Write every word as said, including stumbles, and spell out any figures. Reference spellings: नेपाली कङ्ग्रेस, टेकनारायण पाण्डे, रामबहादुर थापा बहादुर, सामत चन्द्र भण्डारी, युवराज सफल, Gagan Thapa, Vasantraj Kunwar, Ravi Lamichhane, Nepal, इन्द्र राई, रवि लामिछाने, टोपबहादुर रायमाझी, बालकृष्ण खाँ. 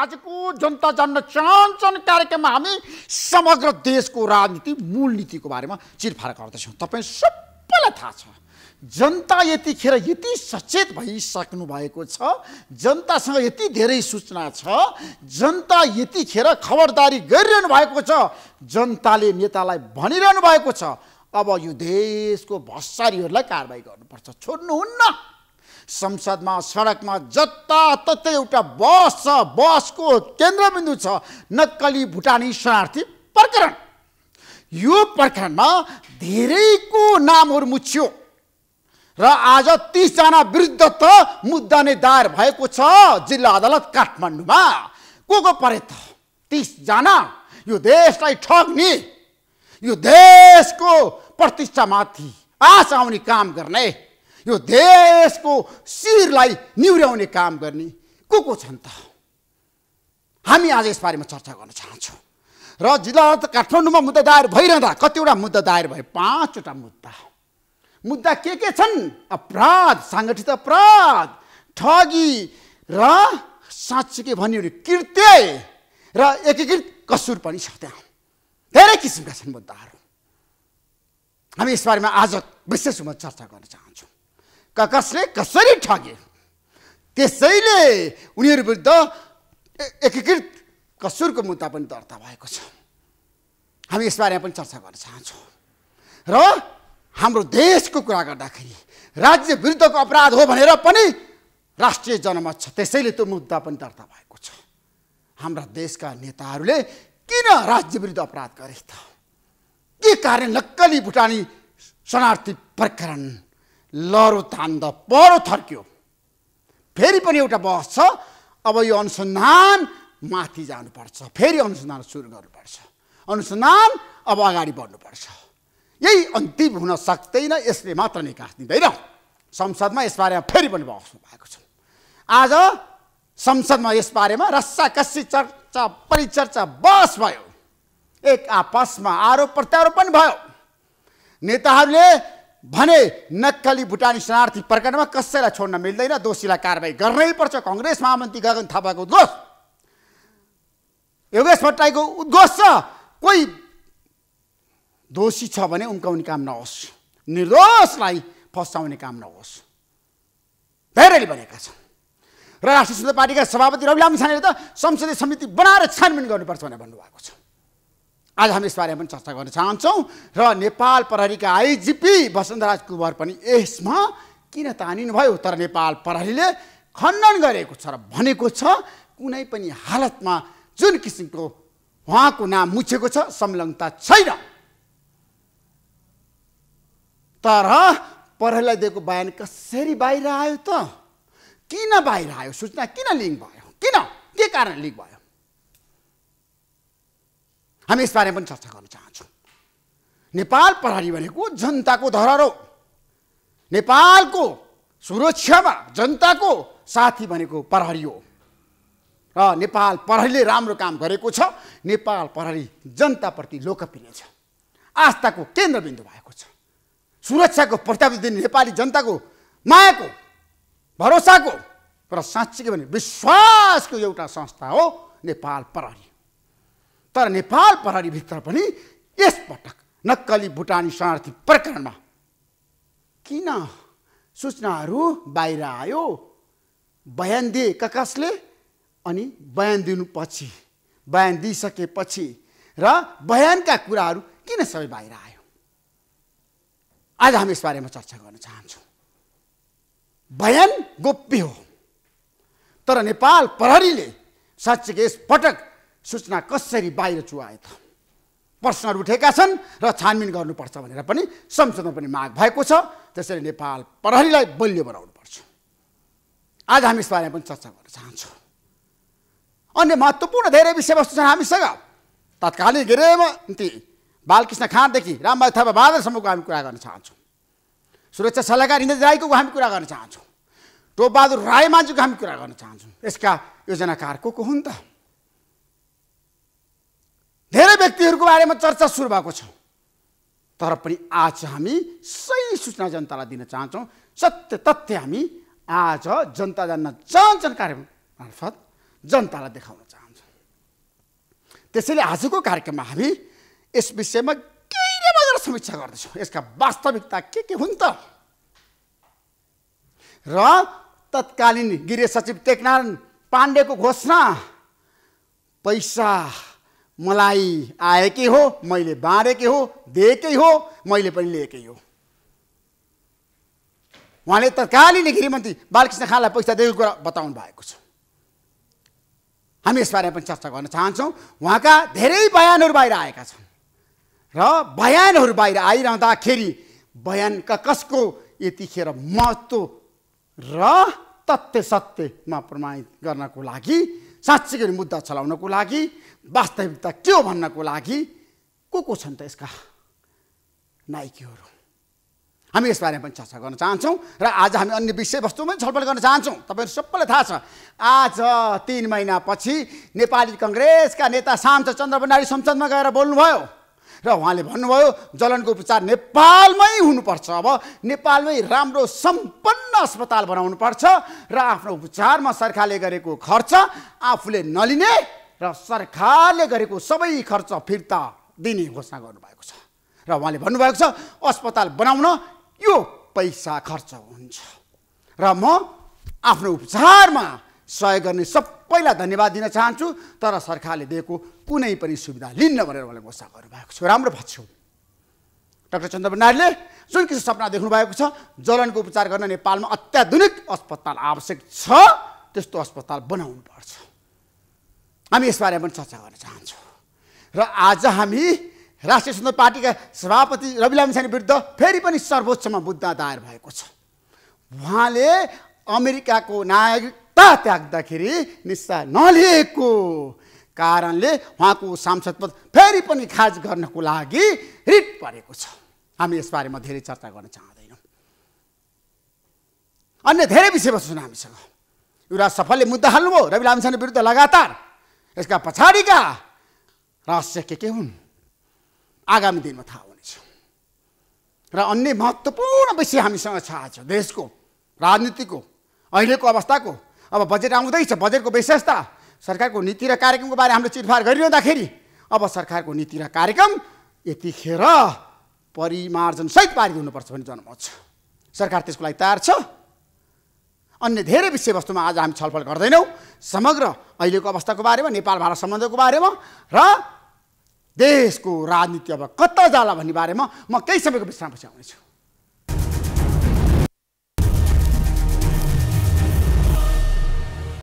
आज को जनता जान्न चाहन्छन् कार्यक्रम में हमी समग्र देश को राजनीति मूल नीति को बारे में चिरफार गर्दछौं। तपाई सबैलाई थाहा छ जनता यतिखेर यति सचेत भइसक्नु भएको छ, जनतासँग यति धेरै सूचना छ, जनता यतिखेर खबरदारी गरिरहनु भएको छ, जनताले नेतालाई भनिरहनु भएको छ अब यो देशको भ्रष्टाचारीहरूलाई कारबाही गर्नुपर्छ, छोड्नुहुन्न। संसदमा सडकमा जताततै एउटा बस छ, बसको केन्द्रबिन्दु छ नक्कली भुटानी शरणार्थी प्रकरण। यो प्रकरणमा धेरैको नामहरू मुछ्यो र आज तीस जना विरुद्ध त मुद्दा नै दायर भएको छ जिल्ला अदालत काठमाडौँमा। को को परे त तीस जना? यो देशलाई ठग्ने, यो देशको प्रतिष्ठामाथि आस आउने काम गर्ने, यो देशको शिरलाई निहुर्याउने काम गर्ने को को छन् त? हामी आज यसबारेमा चर्चा गर्न चाहन्छौँ र जिल्ला अदालत काठमाडौँमा मुद्दा दायर भइरहँदा कतिवटा मुद्दा दायर भए? पाँचवटा मुद्दा। मुद्दा के के छन्? अपराध, साङ्गठित अपराध, ठगी र साँच्चीकै भन्यो भने कृत्य र एकीकृत कसुर पनि छ। त्यहाँ धेरै किसिमका छन् मुद्दाहरू। हामी यसबारेमा आज विशेष रूपमा चर्चा गर्न चाहन्छौँ। क कसले कसरी ठगे, त्यसैले उनीहरू विरुद्ध एकीकृत कसुरको मुद्दा पनि दर्ता भएको छ। हामी यसबारेमा पनि चर्चा गर्न चाहन्छौँ र हाम्रो देशको कुरा गर्दाखेरि राज्य विरुद्धको अपराध हो भनेर पनि राष्ट्रिय जनमत छ, त्यसैले त्यो मुद्दा पनि दर्ता भएको छ। हाम्रा देशका नेताहरूले किन राज्य विरुद्ध अपराध गरे त? के कारण नक्कली भुटानी शरणार्थी प्रकरण लहरो तान्दा परो थर्क्यो? फेरि पनि एउटा बहस छ, अब यो अनुसन्धान माथि जानुपर्छ, फेरि अनुसन्धान सुरु गर्नुपर्छ, अनुसन्धान अब अगाडि बढ्नुपर्छ, यही अन्तिम हुन सक्दैन, यसले मात्र निकास दिँदैन। संसदमा यसबारेमा फेरि पनि बहस भएको छ। आज संसदमा यसबारेमा रस्साकस्सी चर्चा परिचर्चा बहस भयो, एक आपसमा आरोप प्रत्यारोप पनि भयो। नेताहरूले भने नक्कली भुटानी शरणार्थी प्रकरणमा कसैलाई छोड्न मिल्दैन, दोषीलाई कारबाही गर्नै पर्छ। कङ्ग्रेस महामन्त्री गगन थापाको उद्घोष, योगेश भट्टराईको उद्घोष छ, कोही दोषी छ भने उम्काउने काम नहोस्, निर्दोषलाई फसाउने काम नहोस्, धेरैले भनेका छन्। र राष्ट्रिय स्वतन्त्र पार्टीका सभापति रवि लामिछानेले त संसदीय समिति बनाएर छानबिन गर्नुपर्छ भनेर भन्नुभएको छ। आज हामी यसबारेमा पनि चर्चा गर्न चाहन्छौँ र नेपाल प्रहरीका आइजिपी वसन्तराज कुँवर पनि यसमा किन तानिनुभयो? तर नेपाल प्रहरीले खण्डन गरेको छ र भनेको छ कुनै पनि हालतमा जुन किसिमको उहाँको नाम मुछेको छ संलग्नता छैन। तर प्रहरीलाई दिएको बयान कसरी बाहिर आयो त? किन बाहिर आयो? सूचना किन लिङ्क भयो? किन, के कारण लिङ्क भयो? हामी यसबारे पनि चर्चा गर्न चाहन्छौँ। नेपाल प्रहरी भनेको जनताको धरोहर हो, नेपालको सुरक्षामा जनताको साथी भनेको प्रहरी हो र नेपाल प्रहरीले राम्रो काम गरेको छ। नेपाल प्रहरी जनताप्रति लोकप्रिय छ, आस्थाको केन्द्रबिन्दु भएको छ, सुरक्षाको प्रत्याभूति दिने नेपाली जनताको मायाको, भरोसाको र साँच्चीकै भने विश्वासको एउटा संस्था हो नेपाल प्रहरी। तर नेपाल प्रहरीभित्र पनि यसपटक नक्कली भुटानी शरणार्थी प्रकरणमा किन सूचनाहरू बाहिर आयो? बयान दिए कसले? अनि बयान दिनुपछि, बयान दिइसकेपछि र बयानका कुराहरू किन सबै बाहिर आयो? आज हामी यसबारेमा चर्चा गर्न चाहन्छौँ। बयान गोप्य हो, तर नेपाल प्रहरीले साँच्चीकै यसपटक सूचना कसरी बाहिर चुहाए त? प्रश्नहरू उठेका छन् र छानबिन गर्नुपर्छ भनेर पनि संसदमा पनि माग भएको छ। त्यसैले नेपाल प्रहरीलाई बलियो बनाउनुपर्छ। आज हामी यसबारेमा पनि चर्चा गर्न चाहन्छौँ। अन्य महत्त्वपूर्ण धेरै विषयवस्तु छन् हामीसँग। तत्कालीन गृहमन्त्री बालकृष्ण खाँदेखि रामबहादुर थापा बहादुरसम्मको हामी कुरा गर्न चाहन्छौँ। सुरक्षा सल्लाहकार इन्द्र राईको हामी कुरा गर्न चाहन्छौँ, टोपबहादुर रायमाझीको हामी कुरा गर्न चाहन्छौँ। यसका योजनाकार को को हुन् त? धेरै व्यक्तिहरूको बारेमा चर्चा सुरु भएको छ, तर पनि आज हामी सही सूचना जनतालाई दिन चाहन्छौँ। सत्य तथ्य हामी आज जनता जान्न चाहन्छन् कार्यक्रम मार्फत जनतालाई देखाउन चाहन्छौँ। त्यसैले आजको कार्यक्रममा हामी यस विषयमा केही न मजाले समीक्षा गर्दैछौँ। यसका वास्तविकता के के हुन् त र तत्कालीन गृह सचिव टेकनारायण पाण्डेको घोषणा पैसा मलाई आएकै हो, मैले बाँडेकै हो, दिएकै हो, मैले पनि लिएकै हो। उहाँले तत्कालीन गृहमन्त्री बालकृष्ण खाँलाई पैसा दिएको कुरा बताउनु भएको छ। हामी यसबारे पनि चर्चा गर्न चाहन्छौँ। उहाँका धेरै बयानहरू बाहिर आएका छन् र बयानहरू बाहिर आइरहँदाखेरि बयानका कसको यतिखेर महत्त्व र तथ्य सत्यमा प्रमाणित गर्नको लागि, साँच्चीकै मुद्दा चलाउनको लागि, वास्तविकता के हो भन्नको लागि को को छन् त यसका नायकहरू, हामी यसबारे पनि चर्चा गर्न चाहन्छौँ। र आज हामी अन्य विषयवस्तुमा पनि छलफल गर्न चाहन्छौँ। तपाईँहरू सबैलाई थाहा छ, आज तीन महिनापछि नेपाली कङ्ग्रेसका नेता सामत चन्द्र भण्डारी संसदमा गएर बोल्नुभयो र उहाँले भन्नुभयो जलनको उपचार नेपालमै हुनुपर्छ। अब नेपालमै राम्रो सम्पन्न अस्पताल बनाउनुपर्छ र आफ्नो उपचारमा सरकारले गरेको खर्च आफूले नलिने र सरकारले गरेको सबै खर्च फिर्ता दिने घोषणा गर्नुभएको छ। र उहाँले भन्नुभएको छ अस्पताल बनाउन यो पैसा खर्च हुन्छ र म आफ्नो उपचारमा सहयोग गर्ने सबैलाई धन्यवाद दिन चाहन्छु, तर सरकारले दिएको कुनै पनि सुविधा लिन्न भनेर उहाँले घोषणा गर्नुभएको छ। राम्रो भन्छु डाक्टर चन्द्र भण्डारीले जुन किसिम सपना देख्नुभएको छ, जलनको उपचार गर्न नेपालमा अत्याधुनिक अस्पताल आवश्यक छ, त्यस्तो अस्पताल बनाउनुपर्छ। हामी यसबारे पनि चर्चा गर्न चाहन्छौँ। र आज हामी राष्ट्रिय स्वतन्त्र पार्टीका सभापति रवि लामिछाने विरुद्ध फेरि पनि सर्वोच्चमा मुद्दा दायर भएको छ। उहाँले अमेरिकाको नागरिकता त्याग्दाखेरि निस्ता नलिएको कारणले उहाँको सांसद पद फेरि पनि खाज गर्नको लागि रिट परेको छ। हामी यसबारेमा धेरै चर्चा गर्न चाहँदैनौँ। अन्य धेरै विषयवस्तु छन् हामीसँग। युवराज सफलले मुद्दा हाल्नुभयो रवि लामिछाने विरुद्ध लगातार। यसका पछाडिका रहस्य के के हुन् आगामी दिनमा थाहा हुनेछ। र अन्य महत्त्वपूर्ण विषय हामीसँग छ आज, देशको राजनीतिको अहिलेको अवस्थाको। अब बजेट आउँदैछ, बजेटको विशेषता, सरकारको नीति र कार्यक्रमको बारे हामीले चितफार गरिरहँदाखेरि अब सरकारको नीति र कार्यक्रम यतिखेर परिमार्जनसहित पारित हुनुपर्छ भन्ने जनमत छ। सरकार त्यसको लागि तयार छ। अन्य धेरै विषयवस्तुमा आज हामी छलफल गर्दैनौँ। समग्र अहिलेको अवस्थाको बारेमा, नेपाल भारत सम्बन्धको बारेमा र देशको राजनीति अब कता जाला भन्ने बारेमा म केही समयको विश्रामपछि आउनेछु।